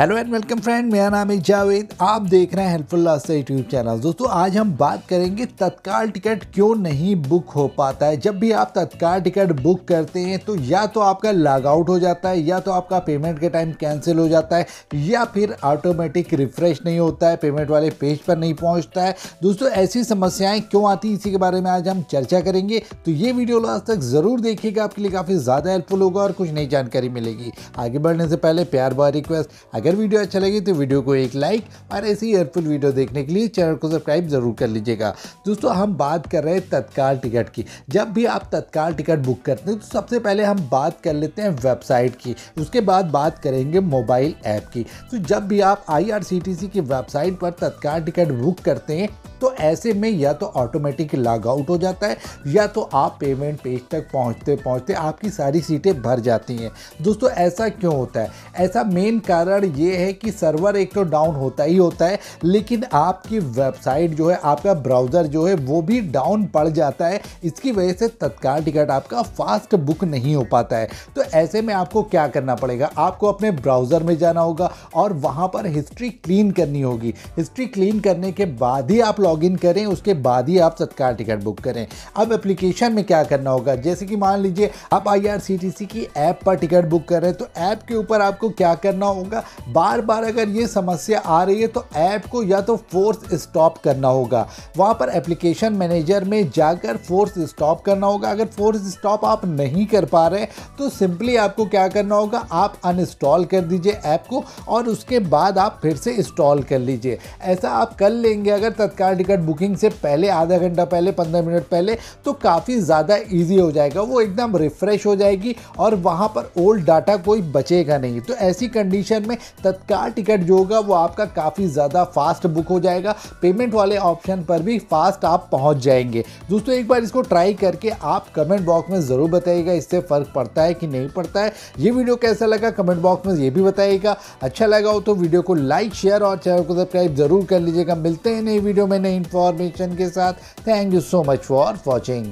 Hello and welcome friend, मेरा नाम है जावेद। आप देख रहे हैं हेल्पफुल रास्ता यूट्यूब चैनल। दोस्तों, आज हम बात करेंगे तत्काल टिकट क्यों नहीं बुक हो पाता है। जब भी आप तत्काल टिकट बुक करते हैं तो या तो आपका लॉग आउट हो जाता है, या तो आपका पेमेंट के टाइम कैंसिल हो जाता है, या फिर ऑटोमेटिक रिफ्रेश नहीं होता है, पेमेंट वाले पेज पर नहीं पहुँचता है। दोस्तों, ऐसी समस्याएँ क्यों आती, इसी के बारे में आज हम चर्चा करेंगे। तो ये वीडियो लास्ट तक ज़रूर देखिएगा, आपके लिए काफ़ी ज़्यादा हेल्पफुल होगा और कुछ नई जानकारी मिलेगी। आगे बढ़ने से पहले प्यार भरा रिक्वेस्ट, अगर वीडियो अच्छा लगे तो वीडियो को एक लाइक और ऐसी ही हेल्पफुल वीडियो देखने के लिए चैनल को सब्सक्राइब जरूर कर लीजिएगा। दोस्तों, हम बात कर रहे हैं तत्काल टिकट की। जब भी आप तत्काल टिकट बुक करते हैं तो सबसे पहले हम बात कर लेते हैं वेबसाइट की, उसके बाद बात करेंगे मोबाइल ऐप की। तो जब भी आप आईआरसीटीसी की वेबसाइट पर तत्काल टिकट बुक करते हैं तो ऐसे में या तो ऑटोमेटिक लॉग आउट हो जाता है, या तो आप पेमेंट पेज तक पहुंचते पहुंचते आपकी सारी सीटें भर जाती हैं। दोस्तों, ऐसा क्यों होता है? ऐसा मेन कारण ये है कि सर्वर एक तो डाउन होता ही होता है, लेकिन आपकी वेबसाइट जो है, आपका ब्राउज़र जो है, वो भी डाउन पड़ जाता है। इसकी वजह से तत्काल टिकट आपका फास्ट बुक नहीं हो पाता है। तो ऐसे में आपको क्या करना पड़ेगा? आपको अपने ब्राउज़र में जाना होगा और वहाँ पर हिस्ट्री क्लीन करनी होगी। हिस्ट्री क्लीन करने के बाद ही आप लॉगिन करें, उसके बाद ही आप तत्काल टिकट बुक करें। अब एप्लीकेशन में क्या करना होगा, जैसे कि मान लीजिए आप आईआरसीटीसी की ऐप पर टिकट बुक कर रहे हैं, तो ऐप के ऊपर आपको क्या करना होगा? बार बार अगर ये समस्या आ रही है तो ऐप को या तो फोर्स स्टॉप करना होगा। वहाँ पर एप्लीकेशन मैनेजर में जाकर फोर्स स्टॉप करना होगा। अगर फोर्स स्टॉप आप नहीं कर पा रहे तो सिंपली आपको क्या करना होगा, आप अनइंस्टॉल कर दीजिए ऐप को और उसके बाद आप फिर से इंस्टॉल कर लीजिए। ऐसा आप कर लेंगे अगर तत्काल टिकट बुकिंग से पहले, आधा घंटा पहले, 15 मिनट पहले, तो काफ़ी ज़्यादा इजी हो जाएगा। वो एकदम रिफ़्रेश हो जाएगी और वहाँ पर ओल्ड डाटा कोई बचेगा नहीं। तो ऐसी कंडीशन में तत्काल टिकट जो होगा वो आपका काफ़ी ज़्यादा फास्ट बुक हो जाएगा। पेमेंट वाले ऑप्शन पर भी फास्ट आप पहुँच जाएंगे। दोस्तों, एक बार इसको ट्राई करके आप कमेंट बॉक्स में ज़रूर बताइएगा, इससे फ़र्क पड़ता है कि नहीं पड़ता है। ये वीडियो कैसा लगा कमेंट बॉक्स में ये भी बताइएगा। अच्छा लगा हो तो वीडियो को लाइक, शेयर और चैनल को सब्सक्राइब जरूर कर लीजिएगा। मिलते हैं नई वीडियो में इंफॉर्मेशन के साथ। Thank you so much for watching.